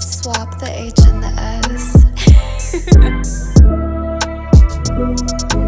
Swap the H and the S.